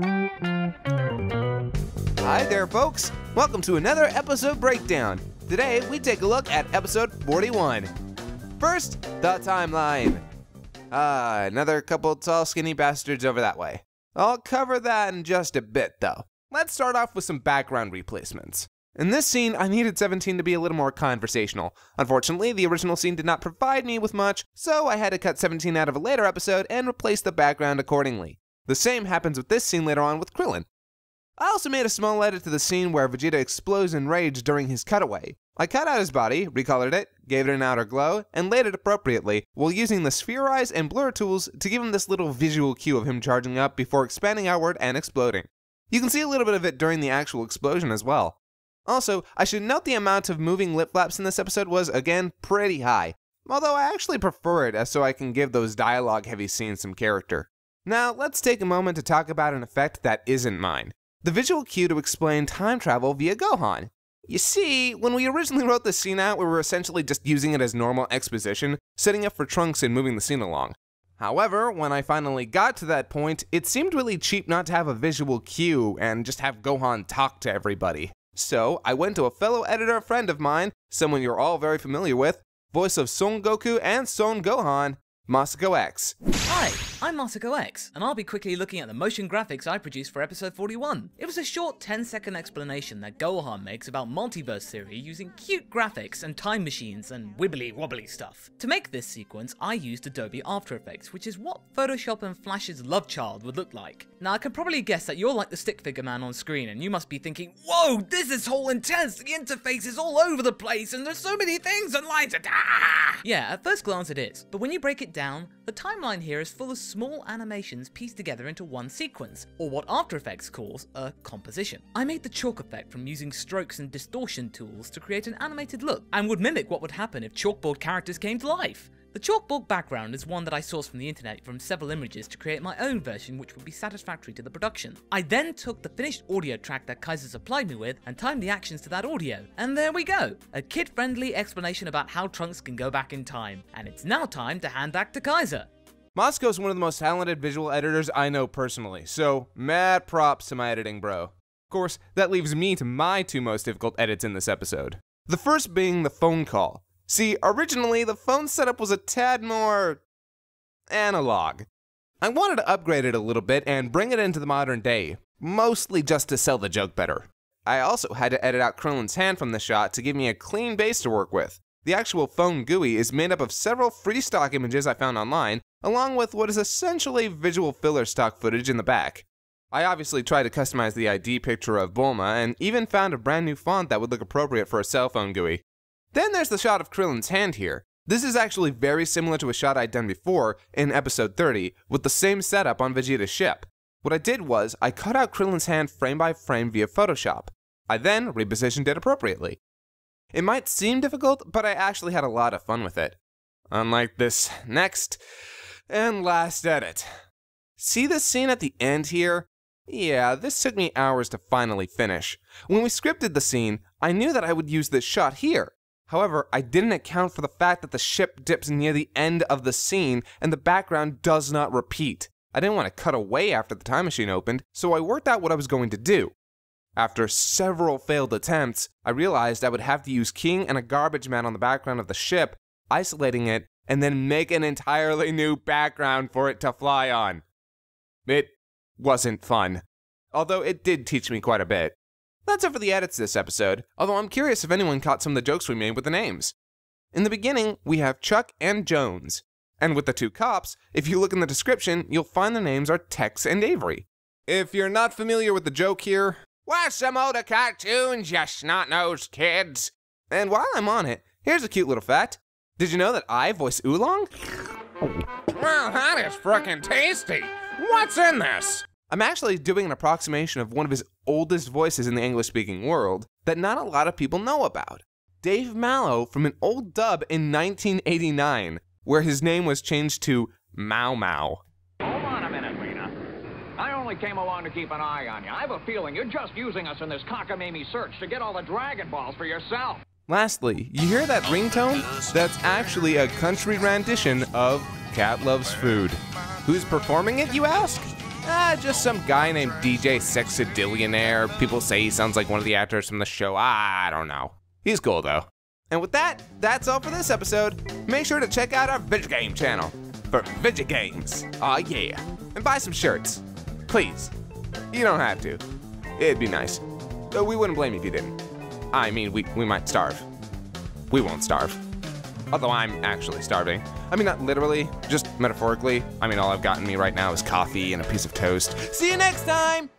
Hi there, folks! Welcome to another episode breakdown. Today, we take a look at episode 41. First, the timeline. Another couple tall, skinny bastards over that way. I'll cover that in just a bit, though. Let's start off with some background replacements. In this scene, I needed 17 to be a little more conversational. Unfortunately, the original scene did not provide me with much, so I had to cut 17 out of a later episode and replace the background accordingly. The same happens with this scene later on with Krillin. I also made a small edit to the scene where Vegeta explodes in rage during his cutaway. I cut out his body, recolored it, gave it an outer glow, and laid it appropriately, while using the spherize and blur tools to give him this little visual cue of him charging up before expanding outward and exploding. You can see a little bit of it during the actual explosion as well. Also, I should note the amount of moving lip flaps in this episode was, again, pretty high, although I actually prefer it as so I can give those dialogue-heavy scenes some character. Now, let's take a moment to talk about an effect that isn't mine. The visual cue to explain time travel via Gohan. You see, when we originally wrote this scene out, we were essentially just using it as normal exposition, setting up for Trunks and moving the scene along. However, when I finally got to that point, it seemed really cheap not to have a visual cue and just have Gohan talk to everybody. So, I went to a fellow editor friend of mine, someone you're all very familiar with, voice of Son Goku and Son Gohan, Masako X. Hi, I'm Masako X, and I'll be quickly looking at the motion graphics I produced for episode 41. It was a short 10-second explanation that Gohan makes about multiverse theory using cute graphics and time machines and wibbly-wobbly stuff. To make this sequence, I used Adobe After Effects, which is what Photoshop and Flash's love child would look like. Now, I can probably guess that you're like the stick figure man on screen, and you must be thinking, whoa, this is all intense, the interface is all over the place, and there's so many things and lines and ah! Yeah, at first glance it is, but when you break it down, the timeline here is full of small animations pieced together into one sequence, or what After Effects calls a composition. I made the chalk effect from using strokes and distortion tools to create an animated look, and would mimic what would happen if chalkboard characters came to life. The chalkboard background is one that I sourced from the internet from several images to create my own version which would be satisfactory to the production. I then took the finished audio track that Kaiser supplied me with and timed the actions to that audio. And there we go! A kid-friendly explanation about how Trunks can go back in time. And it's now time to hand back to Kaiser. Masako's one of the most talented visual editors I know personally, so mad props to my editing bro. Of course, that leaves me to my two most difficult edits in this episode. The first being the phone call. See, originally, the phone setup was a tad more analog. I wanted to upgrade it a little bit and bring it into the modern day, mostly just to sell the joke better. I also had to edit out Krillin's hand from the shot to give me a clean base to work with. The actual phone GUI is made up of several free stock images I found online, along with what is essentially visual filler stock footage in the back. I obviously tried to customize the ID picture of Bulma and even found a brand new font that would look appropriate for a cell phone GUI. Then there's the shot of Krillin's hand here. This is actually very similar to a shot I'd done before, in episode 30, with the same setup on Vegeta's ship. What I did was, I cut out Krillin's hand frame by frame via Photoshop. I then repositioned it appropriately. It might seem difficult, but I actually had a lot of fun with it. Unlike this next and last edit. See this scene at the end here? Yeah, this took me hours to finally finish. When we scripted the scene, I knew that I would use this shot here. However, I didn't account for the fact that the ship dips near the end of the scene and the background does not repeat. I didn't want to cut away after the time machine opened, so I worked out what I was going to do. After several failed attempts, I realized I would have to use keying and a garbage man on the background of the ship, isolating it, and then make an entirely new background for it to fly on. It wasn't fun, although it did teach me quite a bit. That's it for the edits this episode, although I'm curious if anyone caught some of the jokes we made with the names. In the beginning, we have Chuck and Jones. And with the two cops, if you look in the description, you'll find their names are Tex and Avery. If you're not familiar with the joke here, watch some older cartoons, you snot-nosed kids. And while I'm on it, here's a cute little fact. Did you know that I voice Oolong? Well, that is frickin' tasty. What's in this? I'm actually doing an approximation of one of his oldest voices in the English-speaking world that not a lot of people know about. Dave Mallow from an old dub in 1989, where his name was changed to Mao Mao. Hold on a minute, Lena. I only came along to keep an eye on you. I have a feeling you're just using us in this cockamamie search to get all the Dragon Balls for yourself. Lastly, you hear that ringtone? That's actually a country rendition of Cat Loves Food. Who's performing it, you ask? Just some guy named DJ Sexidillionaire. People say he sounds like one of the actors from the show. I don't know. He's cool though. And with that, that's all for this episode. Make sure to check out our Vidigame channel for Vidigames. Aw yeah. And buy some shirts. Please. You don't have to. It'd be nice. Though we wouldn't blame you if you didn't. I mean, we might starve. We won't starve. Although I'm actually starving. I mean, not literally, just metaphorically. I mean, all I've gotten me right now is coffee and a piece of toast. See you next time!